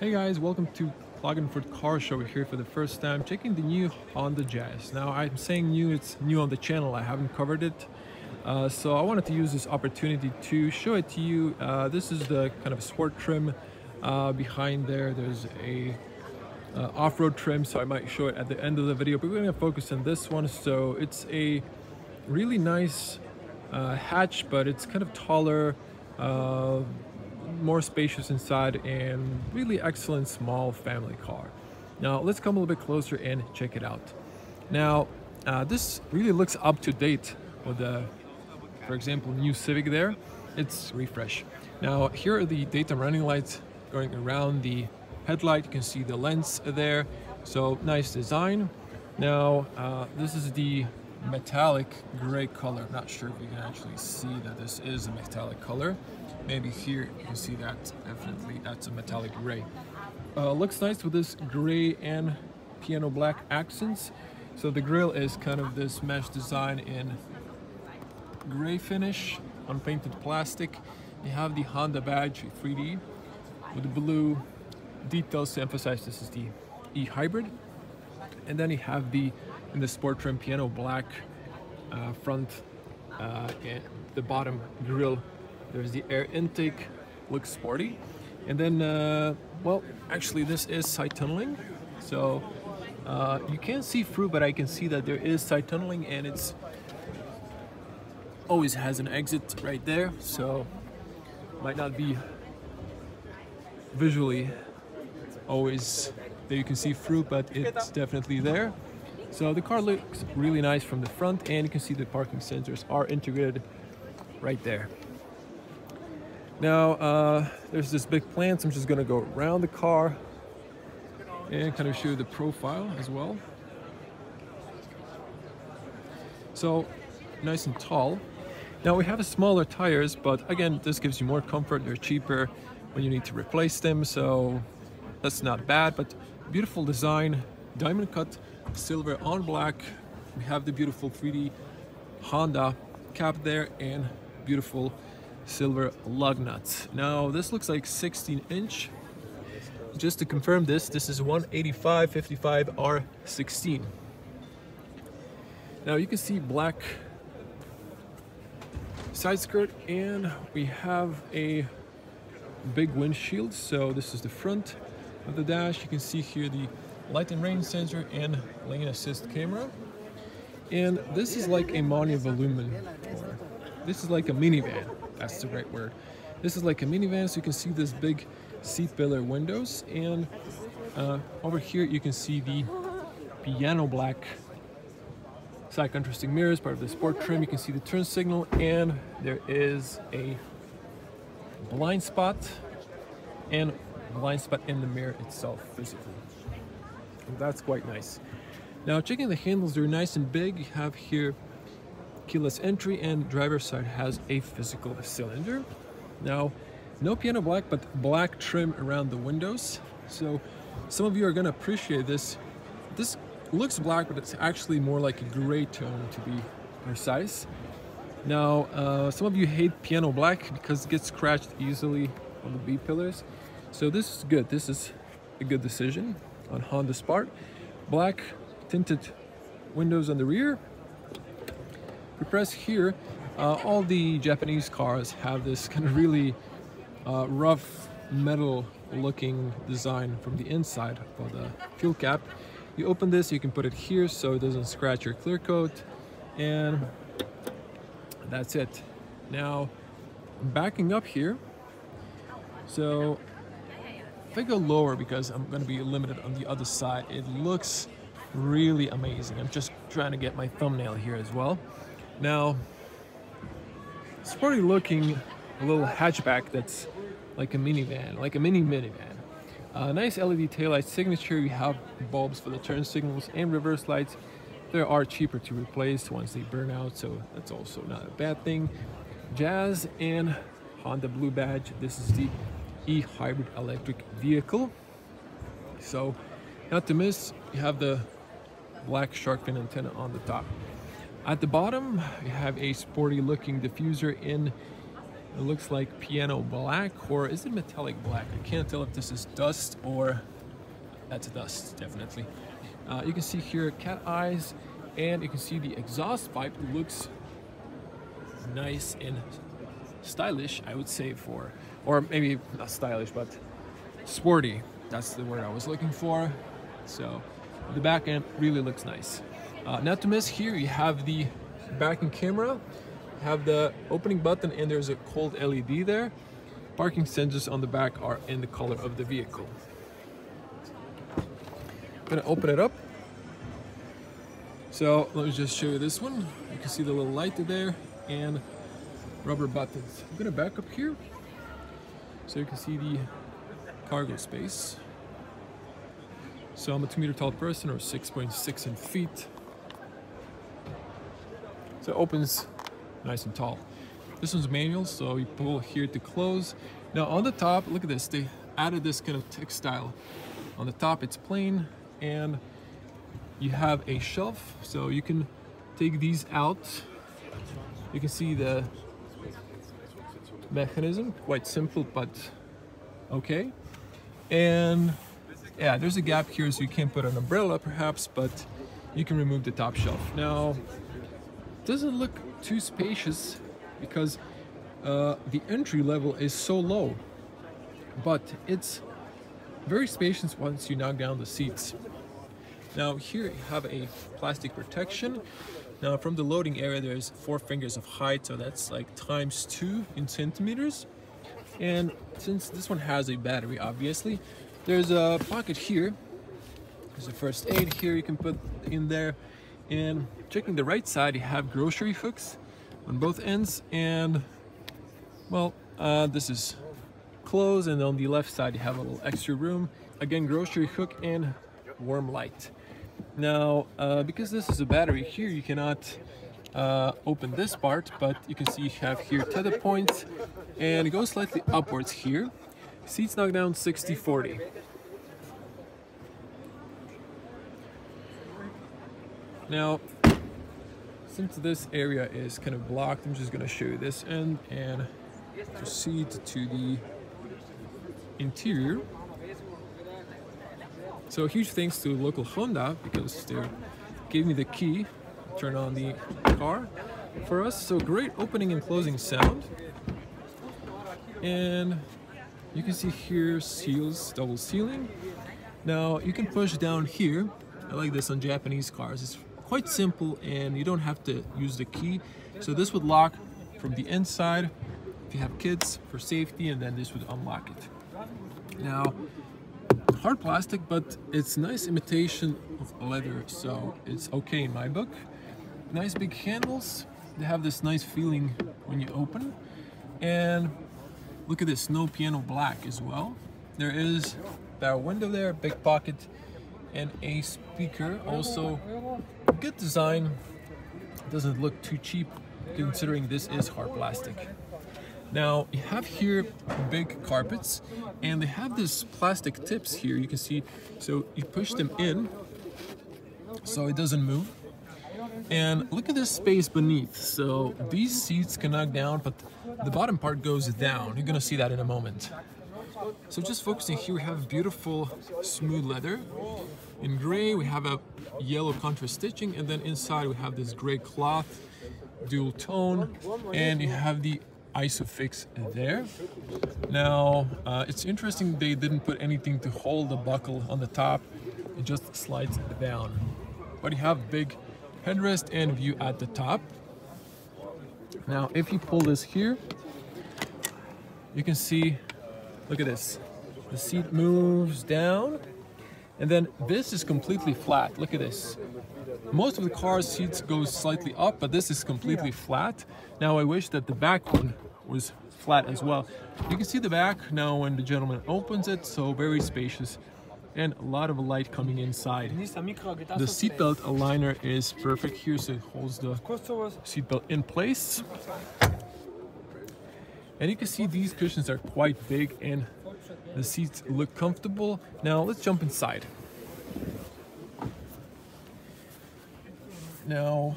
Hey guys, welcome to Klagenfurt Car Show. Here for the first time, checking the new Honda Jazz. Now I'm saying new, it's new on the channel, I haven't covered it. So I wanted to use this opportunity to show it to you. This is the kind of sport trim. Behind there's a off-road trim, so I might show it at the end of the video, but we're gonna focus on this one. So it's a really nice hatch, but it's kind of taller, more spacious inside, and really excellent small family car. Now let's come a little bit closer and check it out. Now this really looks up to date with the, for example, new Civic there. It's refresh. Now here are the daytime running lights going around the headlight. You can see the lens there, so nice design. Now this is the metallic gray color. Not sure if you can actually see that this is a metallic color. Maybe here you can see that, definitely that's a metallic gray. Looks nice with this gray and piano black accents. So the grille is kind of this mesh design in gray finish on painted plastic. You have the Honda badge 3D with the blue details to emphasize this is the e-hybrid. And then you have the, in the sport trim, piano black front and the bottom grille. There's the air intake, looks sporty. And then, well, actually this is side tunneling. So you can't see through, but I can see that there is side tunneling, and it's always has an exit right there. So might not be visually always that you can see through, but it's definitely there. So the car looks really nice from the front, and you can see the parking sensors are integrated right there. Now there's this big plant, so I'm just gonna go around the car and kind of show you the profile as well. So nice and tall. Now we have smaller tires, but again, this gives you more comfort. They're cheaper when you need to replace them, so that's not bad. But beautiful design, diamond cut silver on black. We have the beautiful 3D Honda cap there and beautiful silver lug nuts. Now this looks like 16-inch. Just to confirm, this is 185/55R16. Now you can see black side skirt, and we have a big windshield. So this is the front of the dash. You can see here the light and rain sensor and lane assist camera. And this is like a monovolume, or this is like a minivan. That's the right word. This is like a minivan, so you can see this big seat pillar windows, and over here you can see the piano black side contrasting mirrors, part of the sport trim. You can see the turn signal, and there is a blind spot and blind spot in the mirror itself physically. And that's quite nice. Now checking the handles, they're nice and big. You have here keyless entry, and driver's side has a physical cylinder. Now no piano black, but black trim around the windows. So some of you are going to appreciate this. This looks black, but it's actually more like a gray tone to be precise. Now some of you hate piano black because it gets scratched easily on the B pillars. So this is good. This is a good decision on Honda's part. Black tinted windows on the rear. If you press here, all the Japanese cars have this kind of really rough metal looking design from the inside for the fuel cap. You open this, you can put it here so it doesn't scratch your clear coat, and that's it. Now backing up here, so if I go lower, because I'm going to be limited on the other side, it looks really amazing. I'm just trying to get my thumbnail here as well. Now sporty looking little hatchback that's like a minivan, like a minivan. Nice LED taillight signature. You have bulbs for the turn signals and reverse lights. They are cheaper to replace once they burn out, so that's also not a bad thing. Jazz and Honda Blue Badge. This is the e-hybrid electric vehicle. So not to miss, you have the black shark fin antenna on the top. At the bottom, you have a sporty looking diffuser in It looks like piano black, or is it metallic black? I can't tell if this is dust or... that's dust, definitely. You can see here cat eyes, and you can see the exhaust pipe looks nice and stylish, I would say, for, or maybe not stylish, but sporty. That's the word I was looking for. So the back end really looks nice. Not to miss, here you have the backing camera, have the opening button, and there's a cold LED there. Parking sensors on the back are in the color of the vehicle. I'm gonna open it up. So let me just show you this one. You can see the little light there and rubber buttons. I'm gonna back up here so you can see the cargo space. So I'm a 2-meter tall person, or 6.6 in feet. So it opens nice and tall. This one's manual, so you pull here to close. Now on the top, look at this, they added this kind of textile. On the top it's plain, and you have a shelf, so you can take these out. You can see the mechanism, quite simple, but okay. And yeah, there's a gap here, so you can put an umbrella perhaps, but you can remove the top shelf. Now, it doesn't look too spacious because the entry level is so low, but it's very spacious once you knock down the seats. Now here you have a plastic protection. Now from the loading area there's 4 fingers of height, so that's like ×2 in centimeters. And since this one has a battery, obviously, there's a pocket here. There's a first aid here you can put in there. And checking the right side, you have grocery hooks on both ends. And well, this is closed, and on the left side you have a little extra room. Again, grocery hook and warm light. Now, because this is a battery here, you cannot open this part, but you can see you have here tether points, and it goes slightly upwards here. Seats knock down 60-40. Now, since this area is kind of blocked, I'm just going to show you this end and proceed to the interior. So huge thanks to local Honda, because they gave me the key, turn on the car for us. So great opening and closing sound. And you can see here seals, double sealing. Now you can push down here. I like this on Japanese cars. It's quite simple and you don't have to use the key. So this would lock from the inside if you have kids for safety, and then this would unlock it. Now, hard plastic, but it's nice imitation of leather, so it's okay in my book. Nice big handles, they have this nice feeling when you open. And look at this, no piano black as well. There is that window there, big pocket, and a speaker. Also, good design, doesn't look too cheap considering this is hard plastic. Now you have here big carpets, and they have this plastic tips here, you can see, so you push them in so it doesn't move. And look at this space beneath, so these seats can knock down, but the bottom part goes down. You're gonna see that in a moment. So just focusing here, we have beautiful smooth leather. In gray we have a yellow contrast stitching, and then inside we have this gray cloth, dual tone, and you have the ISOFIX there. Now it's interesting they didn't put anything to hold the buckle on the top, it just slides down. But you have big headrest and view at the top. Now if you pull this here, you can see, look at this, the seat moves down, and then this is completely flat. Look at this. Most of the car's seats go slightly up, but this is completely flat. Now I wish that the back one was flat as well. You can see the back now when the gentleman opens it, so very spacious and a lot of light coming inside. The seatbelt aligner is perfect here, so it holds the seatbelt in place. And you can see these cushions are quite big and the seats look comfortable. Now let's jump inside. Now,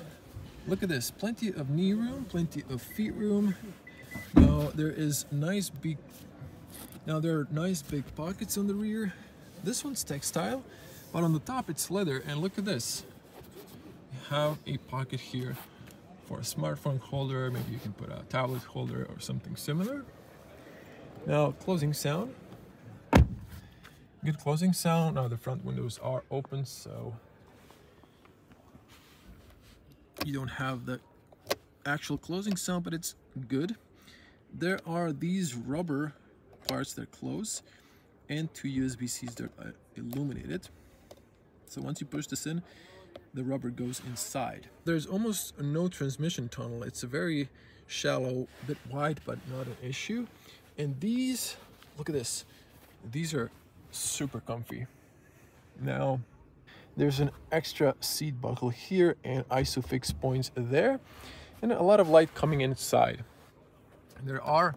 look at this, plenty of knee room, plenty of feet room. Now there are nice big pockets on the rear. This one's textile, but on the top it's leather, and look at this. You have a pocket here for a smartphone holder, maybe you can put a tablet holder or something similar. Now closing sound, good closing sound. Now the front windows are open, so you don't have the actual closing sound, but it's good. There are these rubber parts that close and two USB-Cs that are illuminated. So once you push this in, the rubber goes inside. There's almost no transmission tunnel. It's a very shallow, a bit wide, but not an issue. And these, look at this, these are super comfy. Now, there's an extra seat buckle here and ISOFIX points there, and a lot of light coming inside. There are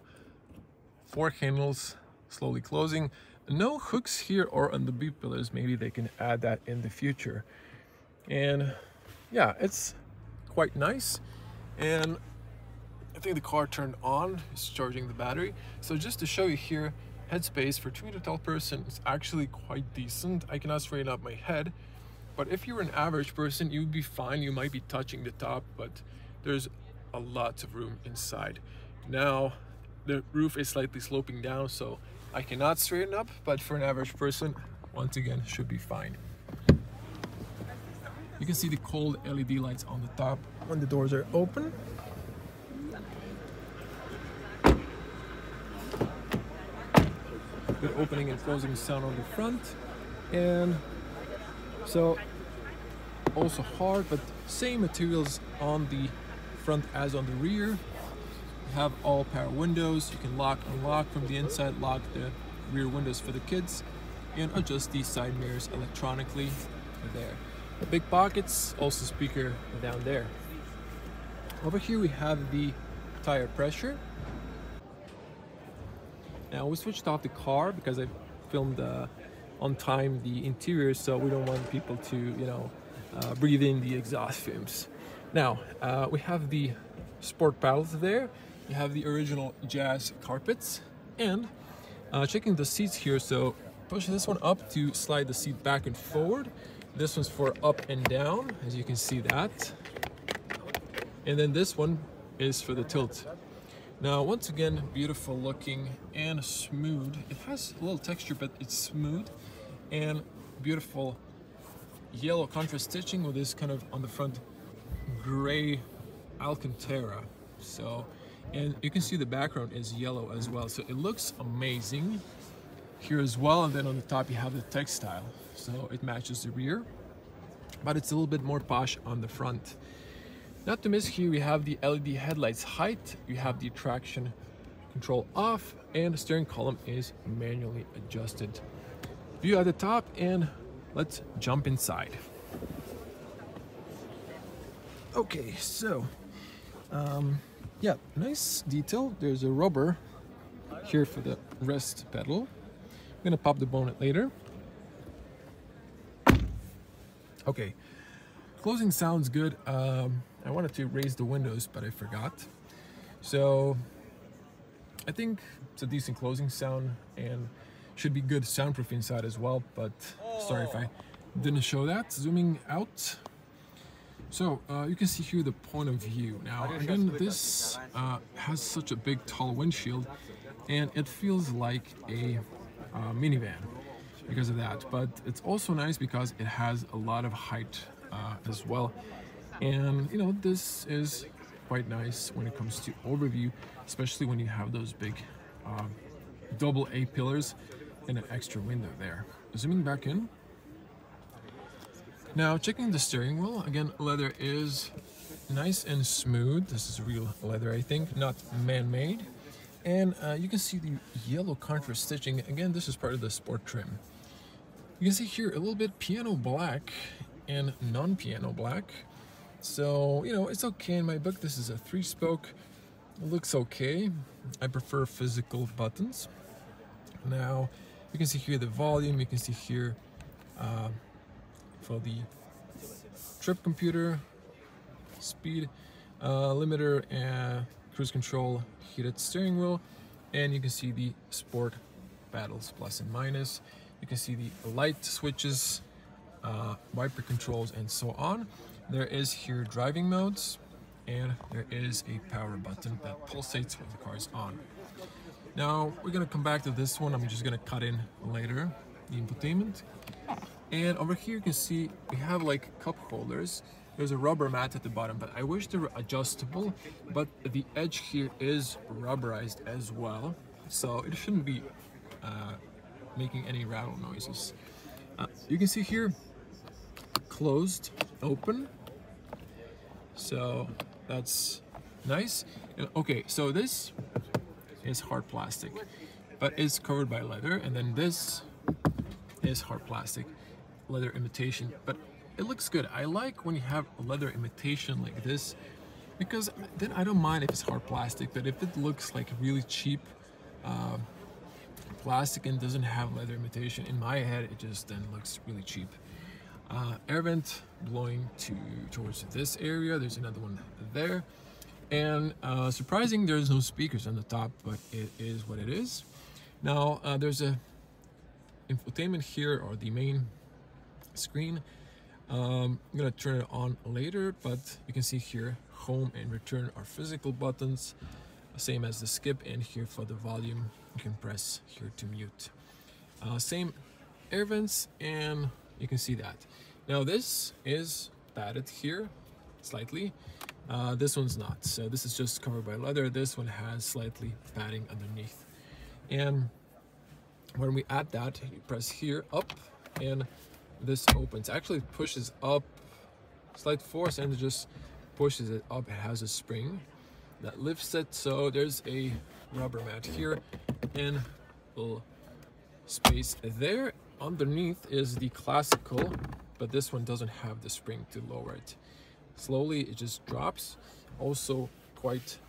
fork handles slowly closing. No hooks here or on the B pillars. Maybe they can add that in the future. And yeah, it's quite nice. And I think the car turned on, it's charging the battery. So just to show you here, headspace for 2 meter tall person is actually quite decent. I cannot straighten up my head, but if you're an average person, you'd be fine. You might be touching the top, but there's a lot of room inside. Now the roof is slightly sloping down, so I cannot straighten up, but for an average person, once again, should be fine. You can see the cold LED lights on the top when the doors are open. Good opening and closing sound on the front, and so also hard, but same materials on the front as on the rear. Have all power windows. You can lock, unlock from the inside, lock the rear windows for the kids, and adjust these side mirrors electronically there. The big pockets, also speaker down there. Over here we have the tire pressure. Now we switched off the car because I filmed on time the interior, so we don't want people to, you know, breathe in the exhaust fumes. Now we have the sport paddles there. You have the original Jazz carpets, and checking the seats here. So push this one up to slide the seat back and forward. This one's for up and down, as you can see that. And then this one is for the tilt. Now, once again, beautiful looking and smooth. It has a little texture, but it's smooth and beautiful yellow contrast stitching with this kind of on the front gray Alcantara. So, and you can see the background is yellow as well, so it looks amazing here as well. And then on the top you have the textile, so it matches the rear, but it's a little bit more posh on the front. Not to miss, here we have the LED headlights height, you have the traction control off, and the steering column is manually adjusted. View at the top, and let's jump inside. Okay, so yeah, nice detail. There's a rubber here for the rest pedal. I'm gonna pop the bonnet later. Okay, closing sounds good. I wanted to raise the windows, but I forgot. So I think it's a decent closing sound, and should be good soundproof inside as well, but sorry if I didn't show that. Zooming out. So you can see here the point of view. Now again, this has such a big tall windshield, and it feels like a minivan because of that. But it's also nice because it has a lot of height as well. And you know, this is quite nice when it comes to overview, especially when you have those big double A pillars and an extra window there. Zooming back in. Now checking the steering wheel, again, leather is nice and smooth. This is real leather, I think, not man-made. And you can see the yellow contrast stitching. Again, this is part of the sport trim. You can see here a little bit piano black and non-piano black. So, you know, it's okay in my book. This is a 3-spoke, it looks okay. I prefer physical buttons. Now, you can see here the volume, you can see here for the trip computer, speed limiter, and cruise control, heated steering wheel, and you can see the sport paddles, plus and minus. You can see the light switches, wiper controls, and so on. There is here driving modes, and there is a power button that pulsates when the car is on. Now we're gonna come back to this one. I'm just gonna cut in later the infotainment. And over here you can see we have like cup holders. There's a rubber mat at the bottom, but I wish they were adjustable, but the edge here is rubberized as well, so it shouldn't be making any rattle noises. You can see here closed, open, so that's nice. Okay, so this is hard plastic, but it's covered by leather, and then this is hard plastic, leather imitation, but it looks good. I like when you have a leather imitation like this, because then I don't mind if it's hard plastic, but if it looks like really cheap plastic and doesn't have leather imitation, in my head it just then looks really cheap. Air vent blowing towards this area. There's another one there, and surprising, there's no speakers on the top, but it is what it is. Now there's a infotainment here, or the main screen. I'm gonna turn it on later, but you can see here home and return are physical buttons, same as the skip, and here for the volume you can press here to mute. Same air vents, and you can see that. Now this is padded here slightly, this one's not, so this is just covered by leather. This one has slightly padding underneath, and when we add that, you press here up and this opens. Actually it pushes up, slight force, and it just pushes it up. It has a spring that lifts it, so there's a rubber mat here and a little space there. Underneath is the classical, but this one doesn't have the spring to lower it. Slowly it just drops. Also quite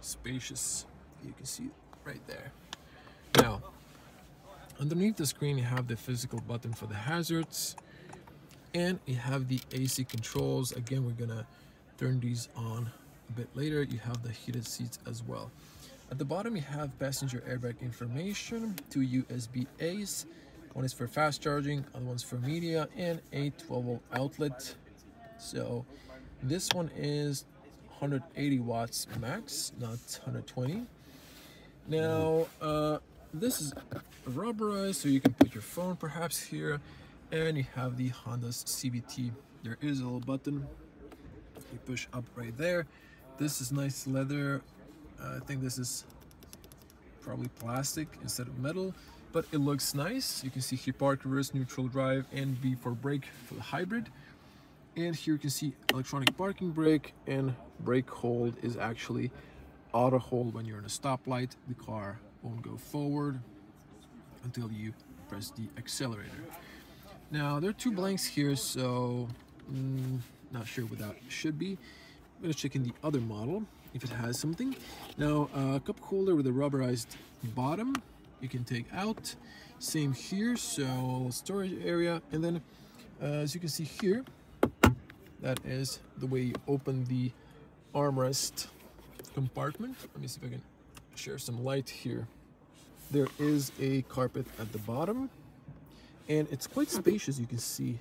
spacious, you can see right there. Now underneath the screen you have the physical button for the hazards, and you have the AC controls. Again, we're gonna turn these on a bit later. You have the heated seats as well. At the bottom you have passenger airbag information, 2 USB A's, one is for fast charging, other one's for media, and a 12-volt outlet. So this one is 180 watts max, not 120. Now this is rubberized, so you can put your phone perhaps here, and you have the Honda's CVT. There is a little button you push up right there. This is nice leather. I think this is probably plastic instead of metal, but it looks nice. You can see here park, reverse, neutral, drive, and B for brake for the hybrid. And here you can see electronic parking brake, and brake hold is actually auto hold. When you're in a stoplight, the car won't go forward until you press the accelerator. Now there are two blanks here, so not sure what that should be. I'm gonna check in the other model if it has something. Now a cup holder with a rubberized bottom you can take out, same here, so storage area, and then as you can see here, that is the way you open the armrest compartment. Let me see if I can share some light here. There is a carpet at the bottom, and it's quite spacious, you can see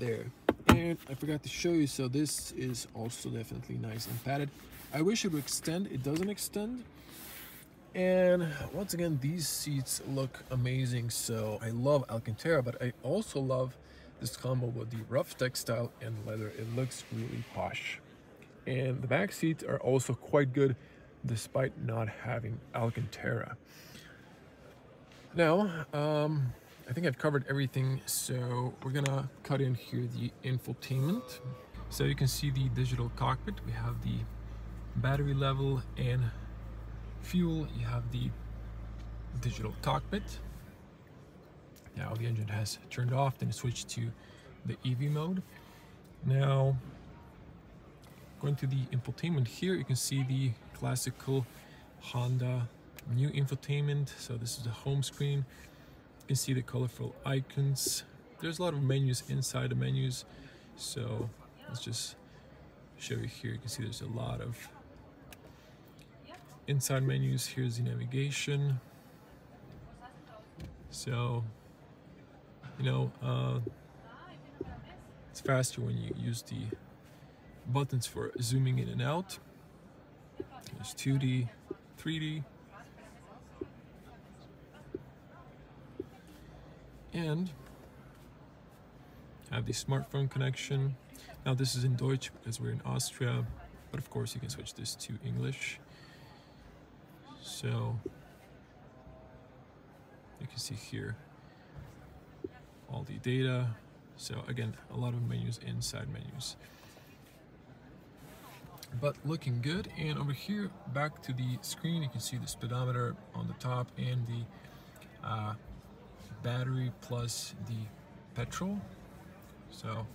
there. And I forgot to show you, so this is also definitely nice and padded. I wish it would extend, it doesn't extend. And once again, these seats look amazing. So I love Alcantara, but I also love this combo with the rough textile and leather. It looks really posh. And the back seats are also quite good, despite not having Alcantara. Now, I think I've covered everything, so we're gonna cut in here the infotainment. So you can see the digital cockpit. We have the battery level and fuel. You have the digital cockpit. Now the engine has turned off, then switched to the EV mode. Now, going to the infotainment here, you can see the classical Honda new infotainment. So this is the home screen. You can see the colorful icons. There's a lot of menus inside the menus, so let's just show you here. You can see there's a lot of inside menus, here's the navigation. So, you know, it's faster when you use the buttons for zooming in and out. There's 2D, 3D. And I have the smartphone connection. Now this is in Deutsch because we're in Austria, but of course you can switch this to English. So you can see here all the data. So again, a lot of menus, inside menus, but looking good. And over here, back to the screen, you can see the speedometer on the top and the battery plus the petrol. So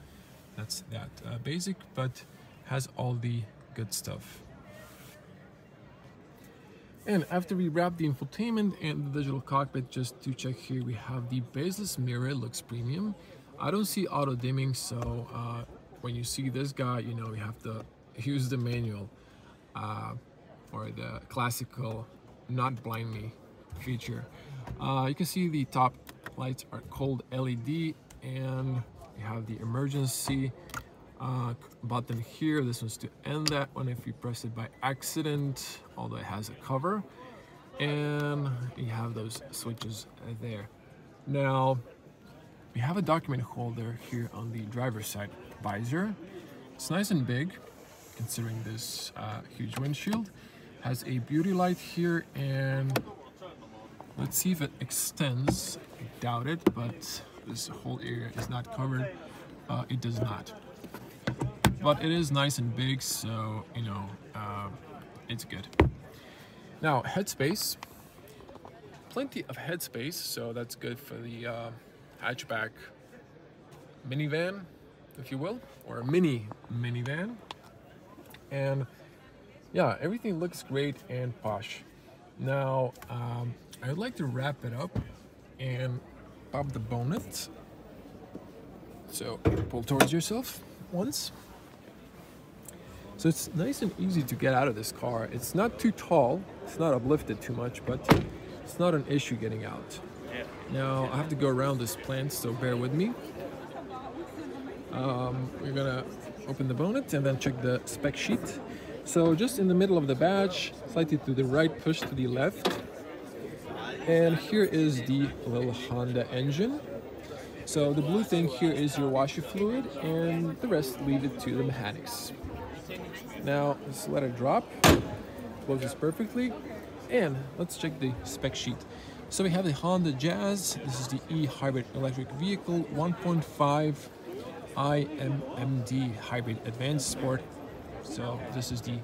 that's that, basic, but has all the good stuff. And after we wrap the infotainment and the digital cockpit, just to check here, we have the baseless mirror. It looks premium. I don't see auto dimming, so when you see this guy, you know you have to use the manual or the classical not blind me feature. You can see the top lights are cold LED, and we have the emergency button here. This one's to end that one if you press it by accident, although it has a cover, and you have those switches there. Now we have a document holder here on the driver's side visor. It's nice and big considering this huge windshield. Has a beauty light here, and let's see if it extends. I doubt it, but this whole area is not covered. It does not, but it is nice and big, so you know it's good. Now headspace, plenty of headspace, so that's good for the hatchback minivan, if you will, or a mini minivan. And yeah, everything looks great and posh. Now I'd like to wrap it up and pop the bonnet. So pull towards yourself once. So it's nice and easy to get out of this car. It's not too tall, it's not uplifted too much, but it's not an issue getting out. Now I have to go around this plant, so bear with me. We're gonna open the bonnet and then check the spec sheet. So just in the middle of the badge, slightly to the right, push to the left. And here is the little Honda engine. So the blue thing here is your washer fluid, and the rest leave it to the mechanics. Now let's let it drop. Closes perfectly. And let's check the spec sheet. So we have the Honda Jazz. This is the e-hybrid electric vehicle, 1.5 i-MMD hybrid Advanced Sport. So this is the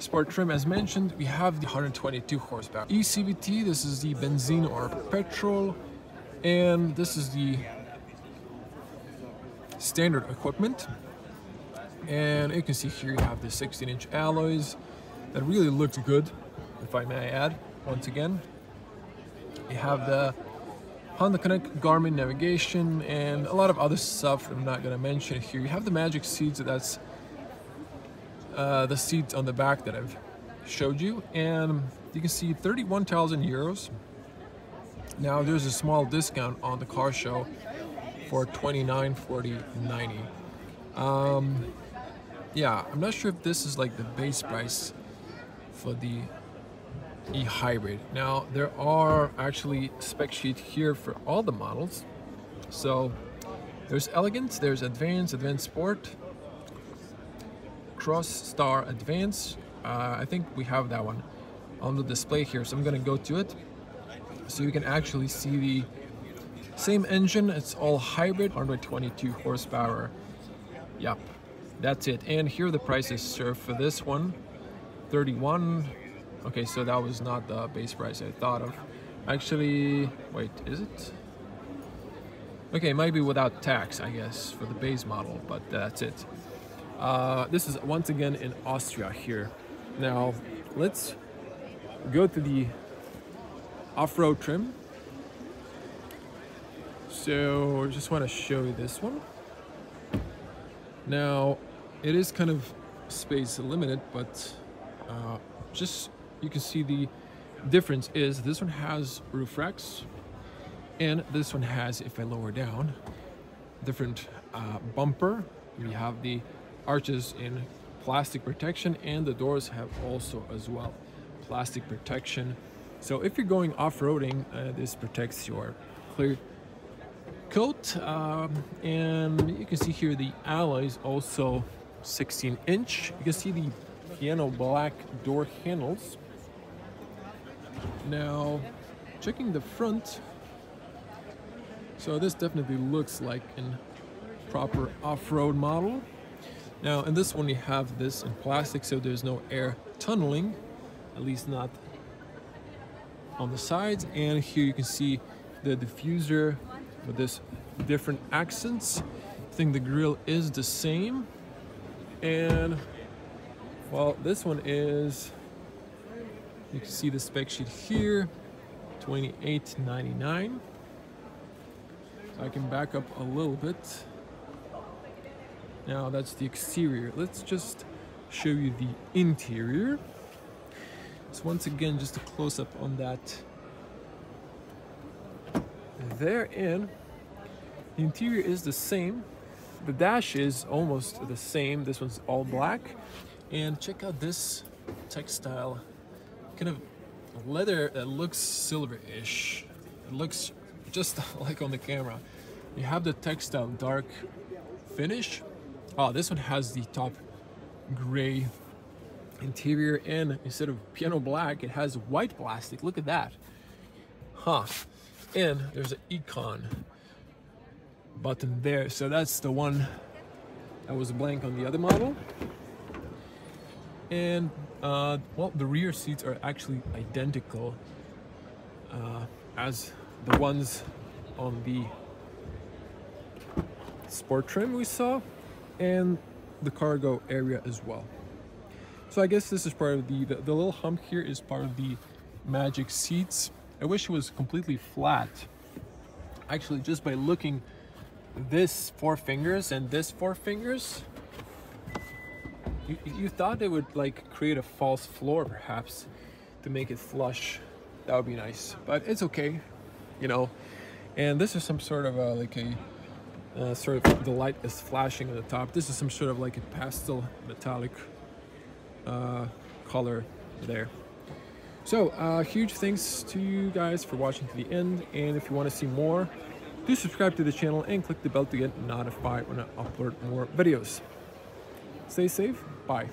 sport trim as mentioned. We have the 122 horsepower e-CVT. This is the benzene or petrol, and this is the standard equipment. And you can see here you have the 16-inch alloys that really looked good, if I may add. Once again, you have the Honda Connect, Garmin navigation, and a lot of other stuff I'm not going to mention here. You have the magic seats. That's the seats on the back that I've showed you, and you can see 31,000 euros. Now there's a small discount on the car show for 29,490. Yeah, I'm not sure if this is like the base price for the e-hybrid. Now there are actually spec sheets here for all the models. So there's elegance, there's advanced, advanced sport, Cross, Star, Advance. I think we have that one on the display here, so I'm going to go to it so you can actually see the same engine. It's all hybrid, 122 horsepower. Yep, that's it. And here the prices served for this one, 31. Okay, so that was not the base price I thought of. Actually, wait, is it? Okay, it might be without tax, I guess, for the base model, but that's it. This is once again in Austria here. Now let's go to the off-road trim. So I just want to show you this one. Now it is kind of space limited, but just you can see the difference is this one has roof racks, and this one has, if I lower down, different bumper. We have the arches in plastic protection, and the doors have also as well plastic protection. So if you're going off-roading, this protects your clear coat. And you can see here the alloy is also 16-inch. You can see the piano black door handles. Now, checking the front, so this definitely looks like an proper off-road model. Now in this one you have this in plastic, so there's no air tunneling, at least not on the sides. And here you can see the diffuser with this different accents. I think the grille is the same, and well, this one is, you can see the spec sheet here, $28.99. So I can back up a little bit. Now that's the exterior. Let's just show you the interior. So once again, just a close-up on that. Therein, the interior is the same. The dash is almost the same. This one's all black. And check out this textile kind of leather that looks silver-ish. It looks just like on the camera. You have the textile dark finish. Oh, this one has the top gray interior, and instead of piano black, it has white plastic. Look at that. Huh. And there's an econ button there. So that's the one that was blank on the other model. And, well, the rear seats are actually identical as the ones on the sport trim we saw, and the cargo area as well. So I guess this is part of the little hump here is part of the magic seats. I wish it was completely flat. Actually, just by looking this four fingers and this four fingers, you thought it would like create a false floor perhaps to make it flush. That would be nice, but it's okay, you know. And this is some sort of like a sort of, the light is flashing at the top. This is some sort of like a pastel metallic color there. So huge thanks to you guys for watching to the end, and if you want to see more, do subscribe to the channel and click the bell to get notified when I upload more videos. Stay safe, bye.